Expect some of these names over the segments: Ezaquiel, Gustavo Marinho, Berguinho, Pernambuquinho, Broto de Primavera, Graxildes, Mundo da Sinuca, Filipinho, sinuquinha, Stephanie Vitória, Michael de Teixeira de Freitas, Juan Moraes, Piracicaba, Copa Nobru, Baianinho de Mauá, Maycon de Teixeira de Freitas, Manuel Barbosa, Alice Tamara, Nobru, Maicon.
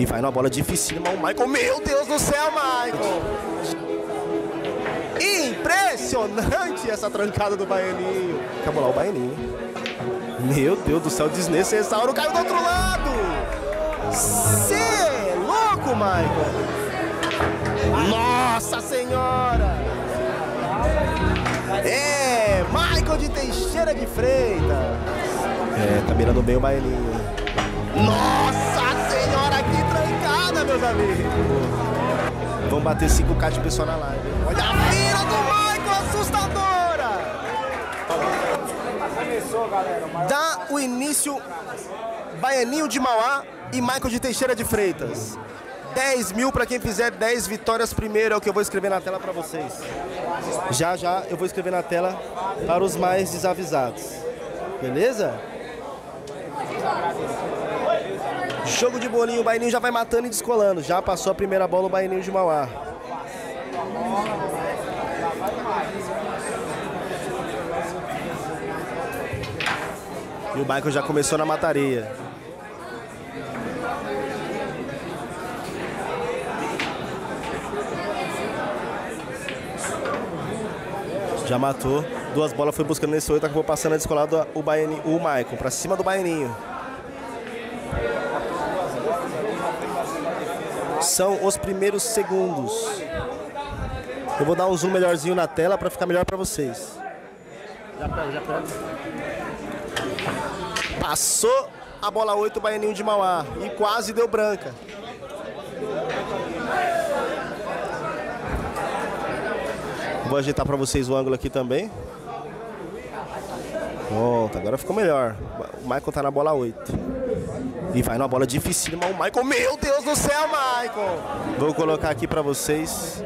E vai numa bola dificílima. O Michael, meu Deus do céu, Michael! Impressionante essa trancada do Baianinho. Acabou lá o Baianinho. Meu Deus do céu, desnecessário. Caiu do outro lado. Cê é louco, Michael. Nossa Senhora. É, Michael de Teixeira de Freitas. É, tá mirando bem o Baianinho. Nossa Senhora, que trancada, meus amigos. Vão bater 5K de pessoa na live. Olha a mira do Michael, assustadora. Dá o início Baianinho de Mauá e Michael de Teixeira de Freitas. 10 mil pra quem fizer 10 vitórias primeiro, é o que eu vou escrever na tela pra vocês. Já, já, eu vou escrever na tela para os mais desavisados. Beleza? Jogo de bolinho, o Baianinho já vai matando e descolando. Já passou a primeira bola o Baianinho de Mauá. E o Michael já começou na mataria. Já matou. Duas bolas foi buscando nesse 8, acabou passando a descolada o Baianinho, o Michael, pra cima do Baianinho. São os primeiros segundos. Eu vou dar um zoom melhorzinho na tela pra ficar melhor pra vocês. Passou a bola 8, o Baianinho de Mauá. E quase deu branca. Vou ajeitar pra vocês o ângulo aqui também. Pronto, agora ficou melhor. O Michael tá na bola 8. E vai numa bola dificílima. O Michael, meu Deus do céu, Michael! Vou colocar aqui pra vocês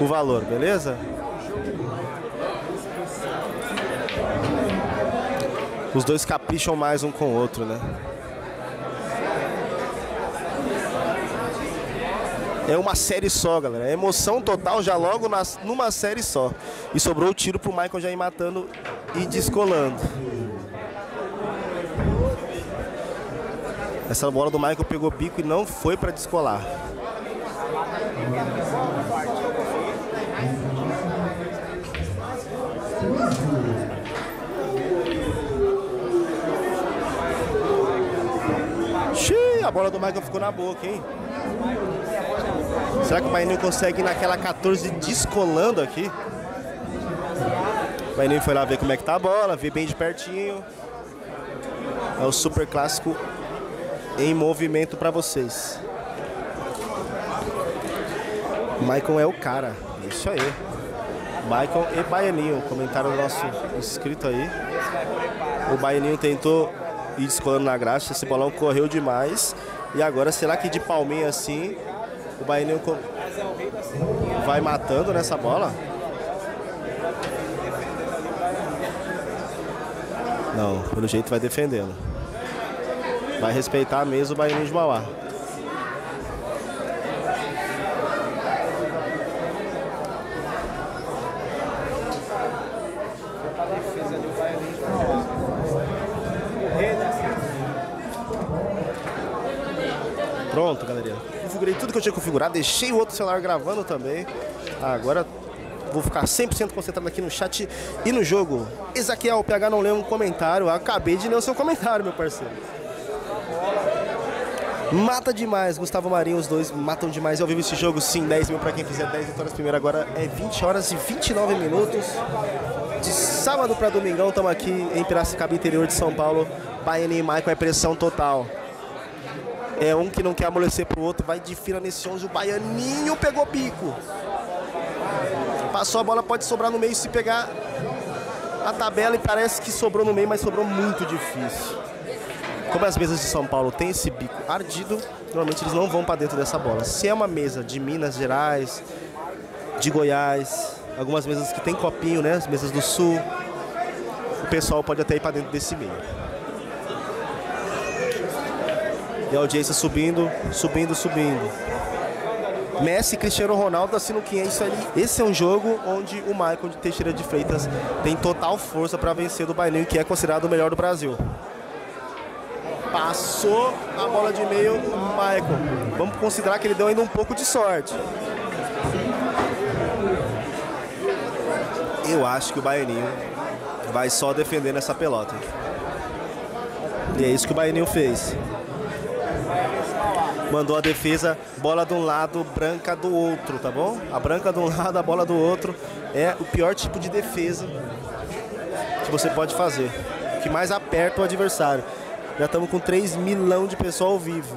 o valor, beleza? Os dois capricham mais um com o outro, né? É uma série só, galera. É emoção total já logo numa série só. E sobrou o tiro pro Michael já ir matando e descolando. Essa bola do Michael pegou bico e não foi pra descolar. Xiii, a bola do Michael ficou na boca, hein? Será que o Baianinho consegue ir naquela 14 descolando aqui? O Baianinho foi lá ver como é que tá a bola, vi bem de pertinho. É o super clássico em movimento pra vocês. Michael é o cara, isso aí. Michael e Baianinho, comentário do nosso inscrito aí. O Baianinho tentou ir descolando na graxa, esse bolão correu demais. E agora, será que de palminha assim, o Baianinho vai matando nessa bola? Não, pelo jeito vai defendendo. Vai respeitar a mesa o Baianinho de Mauá. Pronto, galerinha. Configurei tudo que eu tinha que configurar, deixei o outro celular gravando também. Agora vou ficar 100% concentrado aqui no chat e no jogo. Ezaquiel, o PH não leu um comentário. Acabei de ler o seu comentário, meu parceiro. Mata demais, Gustavo Marinho, os dois matam demais. Eu vivo esse jogo, sim, 10 mil pra quem fizer 10 vitórias primeiro. Agora é 20 horas e 29 minutos. De sábado pra domingão, estamos aqui em Piracicaba, interior de São Paulo. Baianinho e Michael, é pressão total. É um que não quer amolecer pro outro, vai de fila nesse 11, o Baianinho pegou bico. Passou a bola, pode sobrar no meio se pegar a tabela e parece que sobrou no meio, mas sobrou muito difícil. Como as mesas de São Paulo tem esse bico ardido, normalmente eles não vão para dentro dessa bola. Se é uma mesa de Minas Gerais, de Goiás, algumas mesas que tem copinho, né? As mesas do Sul, o pessoal pode até ir para dentro desse meio. E a audiência subindo, subindo, subindo. Messi, Cristiano Ronaldo, da Sinuquinha, isso ali. Esse é um jogo onde o Michael de Teixeira de Freitas tem total força para vencer do Baianinho, que é considerado o melhor do Brasil. Passou a bola de meio o Michael. Vamos considerar que ele deu ainda um pouco de sorte. Eu acho que o Baianinho vai só defender nessa pelota. E é isso que o Baianinho fez. Mandou a defesa, bola de um lado, branca do outro, tá bom? A branca de um lado, a bola do outro. É o pior tipo de defesa que você pode fazer. O que mais aperta o adversário. Já estamos com 3 milhão de pessoal ao vivo.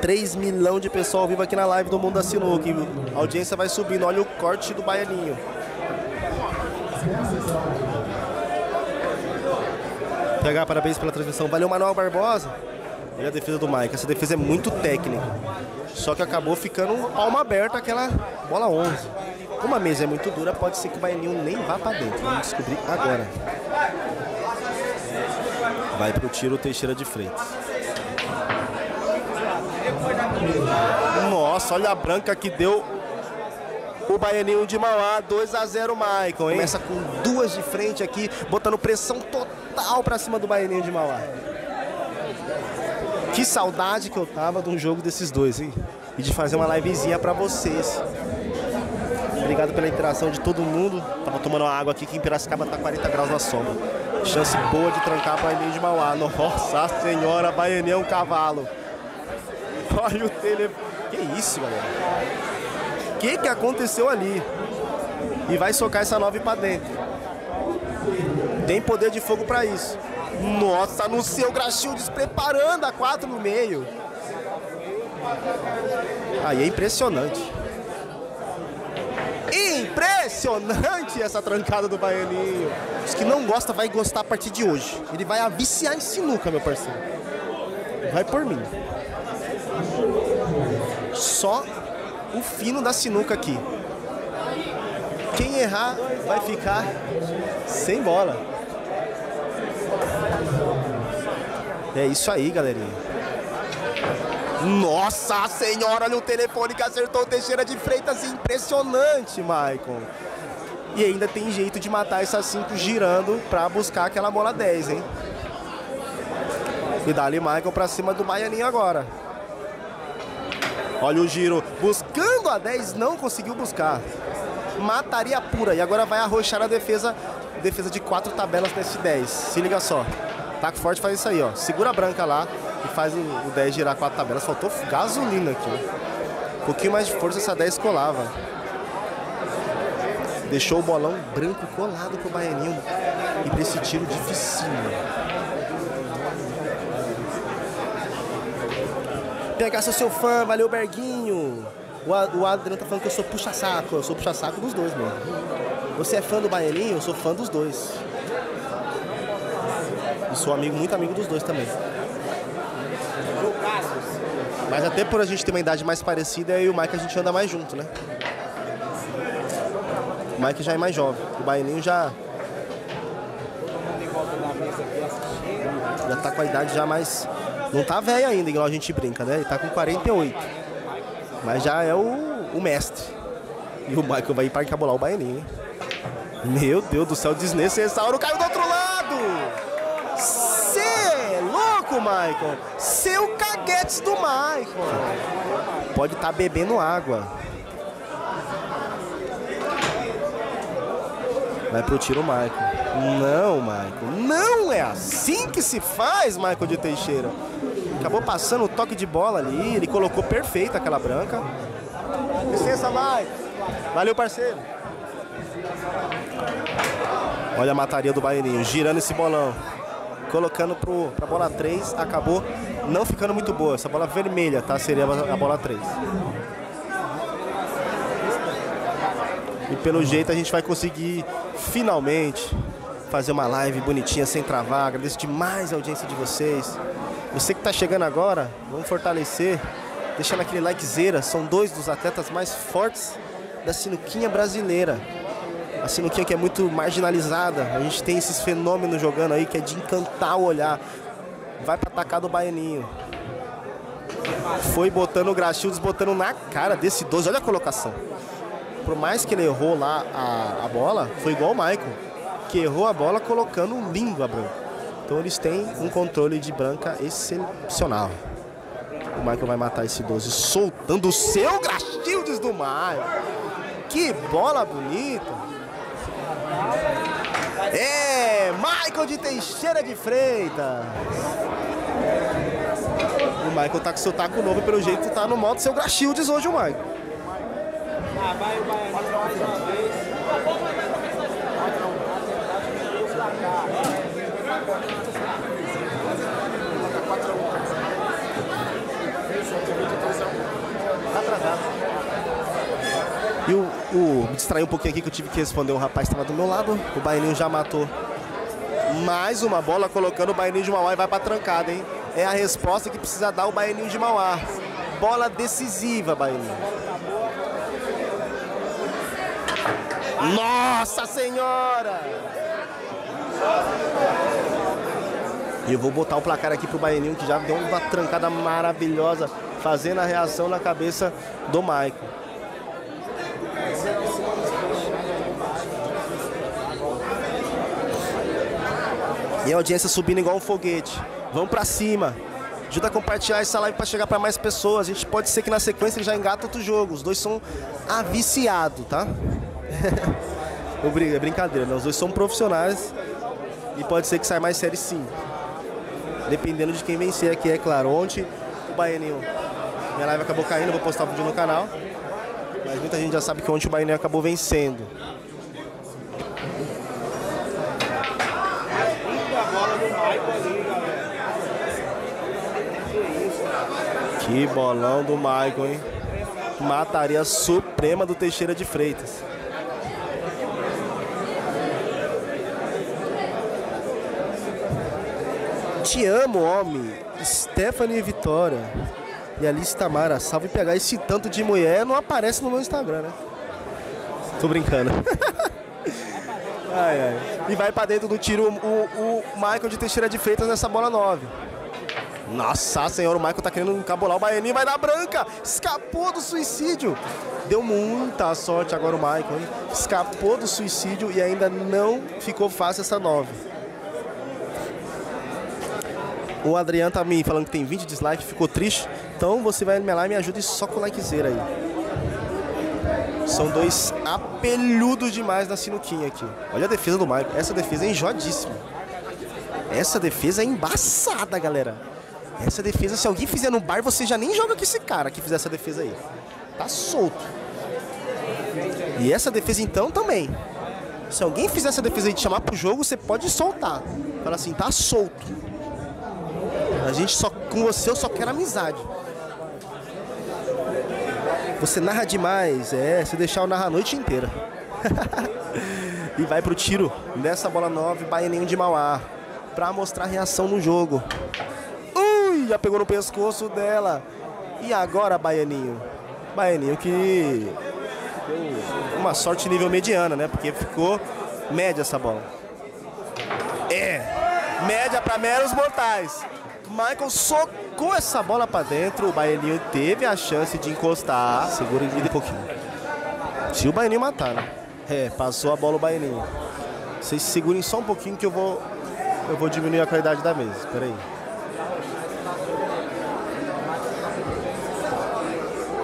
3 milhão de pessoal ao vivo aqui na live do Mundo da Sinuca. A audiência vai subindo. Olha o corte do Baianinho. PH, parabéns pela transmissão. Valeu, Manuel Barbosa. Olha a defesa do Mike. Essa defesa é muito técnica. Só que acabou ficando palma aberta aquela bola 11. Como a mesa é muito dura, pode ser que o Baianinho nem vá para dentro. Vamos descobrir agora. Vai pro tiro o Teixeira de Freitas. Nossa, olha a branca que deu o Baianinho de Mauá. 2 a 0, Maicon, hein? Começa com duas de frente aqui, botando pressão total pra cima do Baianinho de Mauá. Que saudade que eu tava de um jogo desses dois, hein? E de fazer uma livezinha pra vocês. Obrigado pela interação de todo mundo. Tava tomando uma água aqui que em Piracicaba tá 40 graus na sombra. Chance boa de trancar o Baianinho de Mauá. Nossa senhora, Baianinho é um cavalo. Olha o telefone. Que isso, galera? O que aconteceu ali? E vai socar essa 9 pra dentro. Tem poder de fogo pra isso. Nossa, no seu Graxildes preparando a 4 no meio. Aí é impressionante. Impressionante essa trancada do Baianinho. Os que não gostam vai gostar a partir de hoje. Ele vai aviciar em sinuca, meu parceiro. Vai por mim. Só o fino da sinuca aqui. Quem errar vai ficar sem bola. É isso aí, galerinha. Nossa senhora, olha o telefone que acertou o Teixeira de Freitas. Impressionante, Maicon. E ainda tem jeito de matar essas 5 girando pra buscar aquela bola 10, hein? E dali Maicon pra cima do Baianinho agora. Olha o giro, buscando a 10, não conseguiu buscar. Mataria pura, e agora vai arrochar a defesa. Defesa de 4 tabelas nesse 10. Se liga só. Taco forte faz isso aí, ó. Segura a branca lá e faz o 10 girar 4 tabelas. Faltou gasolina aqui. Um pouquinho mais de força, essa 10 colava. Deixou o bolão branco colado pro Baianinho. E pra esse tiro dificílimo. Pegar seu fã, valeu, Berguinho. O Adriano tá falando que eu sou puxa-saco. Eu sou puxa-saco dos dois, mano. Você é fã do Baianinho? Eu sou fã dos dois. E sou amigo, muito amigo dos dois também. Mas até por a gente ter uma idade mais parecida, eu e o Mike a gente anda mais junto, né? O Mike já é mais jovem. O Baianinho já tá com a idade já mais... Não tá velho ainda, igual a gente brinca, né? Ele tá com 48. Mas já é o mestre. E o Michael vai ir para encabolar o Baianinho, hein? Meu Deus do céu, desnecessário. Caiu do outro lado! Michael, seu caguetes do Michael. Pode estar bebendo água. Vai pro tiro o Michael. Não, Michael. Não é assim que se faz, Michael de Teixeira. Acabou passando o toque de bola ali. Ele colocou perfeito aquela branca. Licença, Michael. Valeu, parceiro. Olha a mataria do Baianinho. Girando esse bolão. Colocando pra bola 3, acabou não ficando muito boa. Essa bola vermelha, tá? Seria a bola 3. E pelo jeito a gente vai conseguir, finalmente, fazer uma live bonitinha, sem travar. Agradeço demais a audiência de vocês. Você que tá chegando agora, vamos fortalecer. Deixando aquele likezera. São dois dos atletas mais fortes da sinuquinha brasileira. A sinuquinha que é muito marginalizada. A gente tem esses fenômenos jogando aí, que é de encantar o olhar. Vai pra atacar do Baianinho. Foi botando o Graxildes, botando na cara desse 12. Olha a colocação. Por mais que ele errou lá a bola, foi igual o Michael. que errou a bola colocando língua branca. Então eles têm um controle de branca excepcional. O Michael vai matar esse 12 soltando o seu Graxildes do Maio. Que bola bonita. É, Michael de Teixeira de Freitas. O Michael tá com seu taco novo, pelo jeito tá no modo seu Graxildes hoje o Michael. Ah, vai o Baianinho mais uma vez. E me distraiu um pouquinho aqui que eu tive que responder. O rapaz estava do meu lado. O Baianinho já matou. Mais uma bola colocando o Baianinho de Mauá e vai pra trancada, hein? É a resposta que precisa dar o Baianinho de Mauá. Bola decisiva, Baianinho. Nossa Senhora! E eu vou botar o placar aqui pro Baianinho, que já deu uma trancada maravilhosa, fazendo a reação na cabeça do Maicon. E a audiência subindo igual um foguete. Vamos pra cima. Ajuda a compartilhar essa live pra chegar pra mais pessoas. A gente pode ser que na sequência ele já engata outro jogo. Os dois são aviciados, tá? É brincadeira, né? Os dois são profissionais. E pode ser que saia mais série sim. Dependendo de quem vencer aqui, é claro. Ontem, o Baianinho... Minha live acabou caindo, vou postar o vídeo no canal. Mas muita gente já sabe que ontem o Baianinho acabou vencendo. Que bolão do Maicon, hein? Mataria suprema do Teixeira de Freitas. Te amo, homem. Stephanie Vitória. E Alice Tamara. Salve pegar esse tanto de mulher. Não aparece no meu Instagram, né? Tô brincando. Ai, ai. E vai pra dentro do tiro o Michael de Teixeira de Freitas nessa bola 9. Nossa Senhora, o Michael tá querendo encabolar o Baianinho, vai dar branca, escapou do suicídio. Deu muita sorte agora o Michael, hein? Escapou do suicídio e ainda não ficou fácil essa 9. O Adriano tá me falando que tem 20 dislikes, ficou triste. Então você vai me lá e me ajuda só com o likezeiro aí. São dois apelhudos demais na sinuquinha aqui. Olha a defesa do Michael. Essa defesa é enjoadíssima. Essa defesa é embaçada, galera. Essa defesa, se alguém fizer no bar, você já nem joga com esse cara que fizer essa defesa aí. Tá solto. E essa defesa, então, também. Se alguém fizer essa defesa aí de chamar pro jogo, você pode soltar. Fala assim, tá solto. A gente só... Com você, eu só quero amizade. Você narra demais, é, se deixar eu narrar a noite inteira. E vai pro tiro nessa bola 9, Baianinho de Mauá, pra mostrar a reação no jogo. Ui, já pegou no pescoço dela. E agora, Baianinho? Baianinho que deu uma sorte nível mediana, né? Porque ficou média essa bola. É, média pra meros mortais. Michael socou essa bola pra dentro. O Baianinho teve a chance de encostar. Segura ele um pouquinho. Se o Baianinho matar, né? É, passou a bola o Baianinho. Vocês segurem só um pouquinho que eu vou diminuir a qualidade da mesa. Espera aí.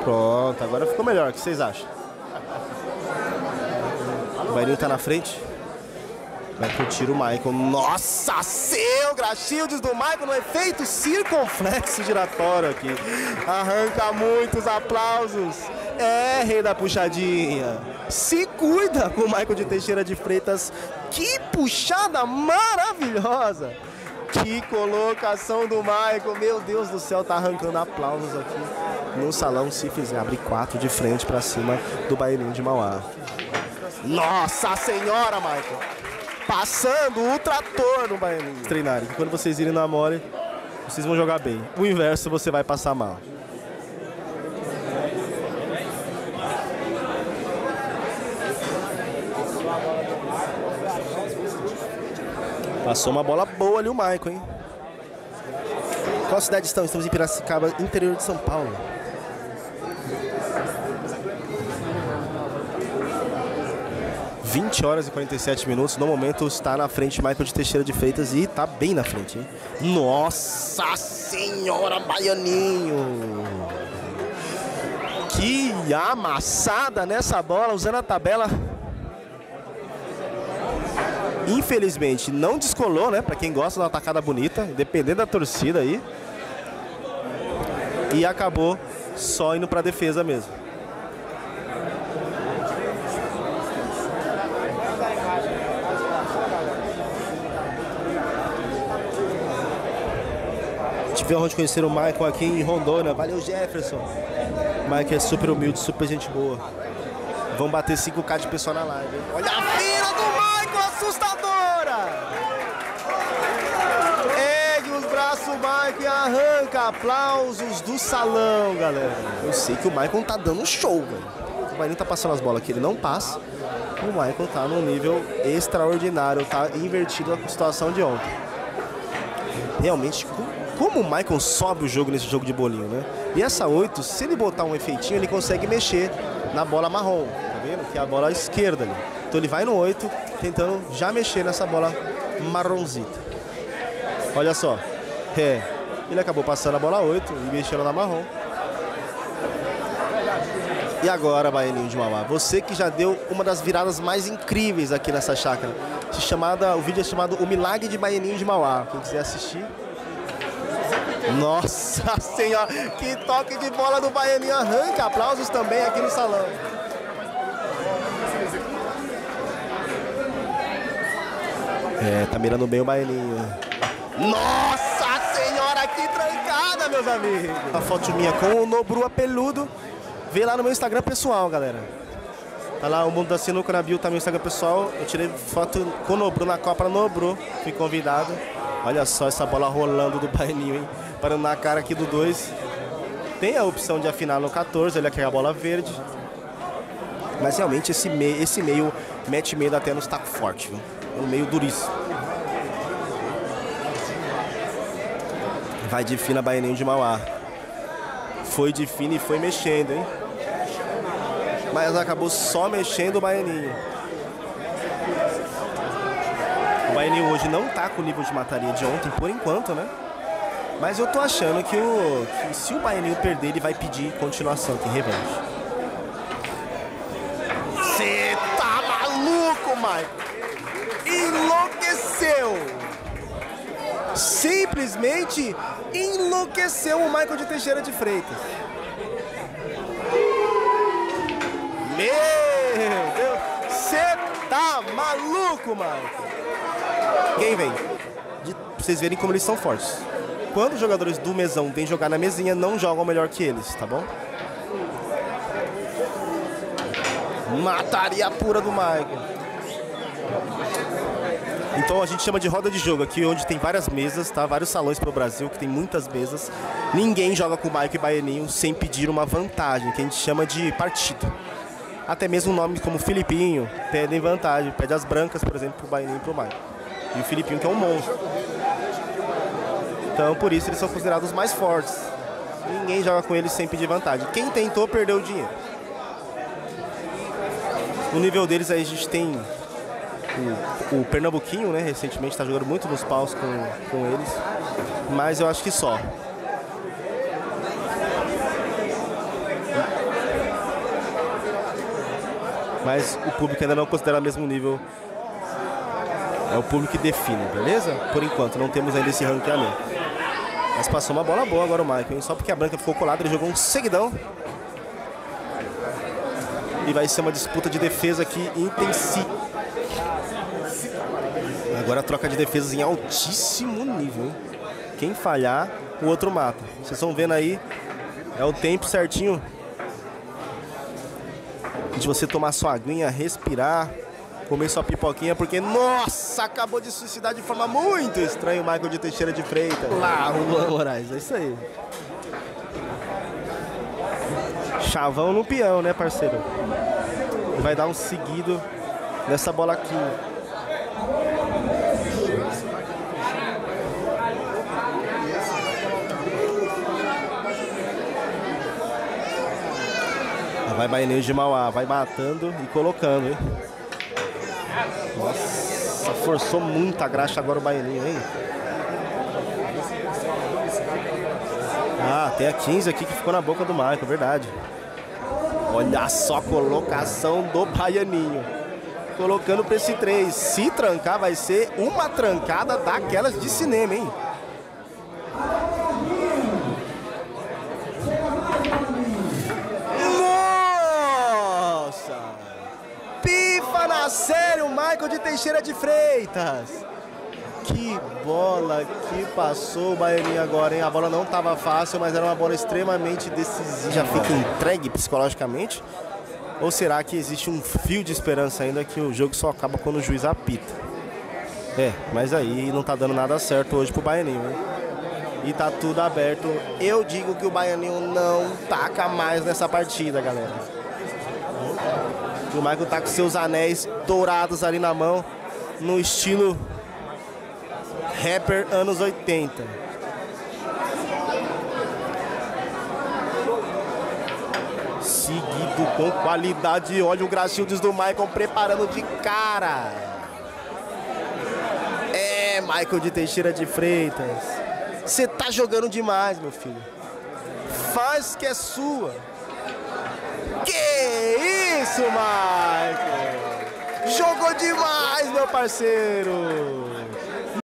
Pronto, agora ficou melhor. O que vocês acham? O Baianinho tá na frente. Vai pro tiro o Michael. Nossa, seu Graxildes do Michael no efeito circunflexo giratório aqui. Arranca muitos aplausos. É, rei da puxadinha. Se cuida com o Michael de Teixeira de Freitas. Que puxada maravilhosa. Que colocação do Michael. Meu Deus do céu, tá arrancando aplausos aqui no salão. Se fizer, abre 4 de frente pra cima do Baianinho de Mauá. Nossa Senhora, Michael. Passando o trator no Baianinho. Treinarem, que quando vocês irem na mole, vocês vão jogar bem. O inverso, você vai passar mal. Passou uma bola boa ali o Maicon, hein? Qual cidade estão? Estamos em Piracicaba, interior de São Paulo. 20 horas e 47 minutos. No momento está na frente Michael de Teixeira de Freitas e está bem na frente, hein? Nossa Senhora, Baianinho! Que amassada nessa bola, usando a tabela. Infelizmente não descolou, né? Para quem gosta de uma tacada bonita, dependendo da torcida aí. E acabou só indo para a defesa mesmo. Tivemos onde conhecer o Michael aqui em Rondônia. Valeu, Jefferson. O Michael é super humilde, super gente boa. Vão bater 5K de pessoa na live. Olha a fila do Michael, assustadora! Ergue os braços, Michael, e arranca. Aplausos do salão, galera. Eu sei que o Michael tá dando show, velho. O Baianinho tá passando as bolas aqui, ele não passa. O Michael tá num nível extraordinário. Tá invertido a situação de ontem. Realmente, como o Michael sobe o jogo nesse jogo de bolinho, né? E essa 8, se ele botar um efeitinho, ele consegue mexer na bola marrom, tá vendo? Que é a bola esquerda ali. Então ele vai no 8, tentando já mexer nessa bola marronzita. Olha só. É, ele acabou passando a bola 8 e mexendo na marrom. E agora, Baianinho de Mauá, você que já deu uma das viradas mais incríveis aqui nessa chácara. O vídeo é chamado O Milagre de Baianinho de Mauá. Quem quiser assistir... Nossa Senhora, que toque de bola do Baianinho, arranca, aplausos também aqui no salão. É, tá mirando bem o Baianinho. Nossa Senhora, que trancada, meus amigos. A foto minha com o Nobru apeludo, vê lá no meu Instagram pessoal, galera. Tá lá, o Mundo da Sinuca na bio, tá no meu Instagram pessoal. Eu tirei foto com o Nobru na Copa Nobru, fui convidado. Olha só essa bola rolando do Baianinho, hein? Parando na cara aqui do 2. Tem a opção de afinar no 14, ele quer a bola verde. Mas realmente esse meio mete medo até no taco forte, viu? É um meio duríssimo. Vai de fina Baianinho de Mauá. Foi de fina e foi mexendo, hein? Mas acabou só mexendo o Baianinho. O Baianinho hoje não tá com o nível de mataria de ontem, por enquanto, né? Mas eu tô achando que se o Baianinho perder, ele vai pedir continuação, que revanche. Você tá maluco, Michael! Enlouqueceu! Simplesmente enlouqueceu o Michael de Teixeira de Freitas. Meu Deus! Você tá maluco, Michael! Quem vem? Pra vocês verem como eles são fortes. Quando os jogadores do mesão vêm jogar na mesinha, não jogam melhor que eles, tá bom? Mataria pura do Michael. Então a gente chama de roda de jogo aqui, onde tem várias mesas, tá? Vários salões pelo Brasil, que tem muitas mesas. Ninguém joga com o Michael e Baianinho sem pedir uma vantagem, que a gente chama de partido. Até mesmo nomes como Filipinho pedem vantagem, pede as brancas, por exemplo, pro Baianinho e pro Michael. E o Filipinho que é um monstro. Então por isso eles são considerados os mais fortes. Ninguém joga com eles sem pedir vantagem. Quem tentou perdeu o dinheiro. No nível deles aí a gente tem o Pernambuquinho, né? Recentemente está jogando muito nos paus com eles. Mas eu acho que só. Mas o público ainda não considera o mesmo nível. É o público que define, beleza? Por enquanto, não temos ainda esse ranqueamento. Mas passou uma bola boa agora o Michael, hein? Só porque a branca ficou colada, ele jogou um seguidão. E vai ser uma disputa de defesa aqui intensiva. Agora a troca de defesas em altíssimo nível, hein? Quem falhar, o outro mata. Vocês estão vendo aí, é o tempo certinho de você tomar sua aguinha, respirar. Comer sua pipoquinha, porque, nossa, acabou de suicidar de forma muito estranha o Michael de Teixeira de Freitas. Lá, Juan Moraes, é isso aí. Chavão no peão, né, parceiro? Vai dar um seguido nessa bola aqui. Vai Baianinho de Mauá, vai matando e colocando, hein? Nossa, forçou muito a graxa agora o Baianinho, hein? Ah, tem a 15 aqui que ficou na boca do Michael, verdade. Olha só a colocação do Baianinho. Colocando para esse 3. Se trancar, vai ser uma trancada daquelas de cinema, hein? Nossa! Pifa na série o Michael de Teixeira de Freitas. Que bola que passou o Baianinho agora, hein? A bola não estava fácil, mas era uma bola extremamente decisiva. Já fica entregue psicologicamente? Ou será que existe um fio de esperança ainda que o jogo só acaba quando o juiz apita? É, mas aí não tá dando nada certo hoje pro Baianinho, hein? E tá tudo aberto. Eu digo que o Baianinho não taca mais nessa partida, galera. O Michael tá com seus anéis dourados ali na mão, no estilo... rapper anos 80. Seguido com qualidade. Olha o Gracildes do Michael preparando de cara. É, Michael de Teixeira de Freitas. Você tá jogando demais, meu filho. Faz que é sua. Que isso, Michael. Jogou demais, meu parceiro.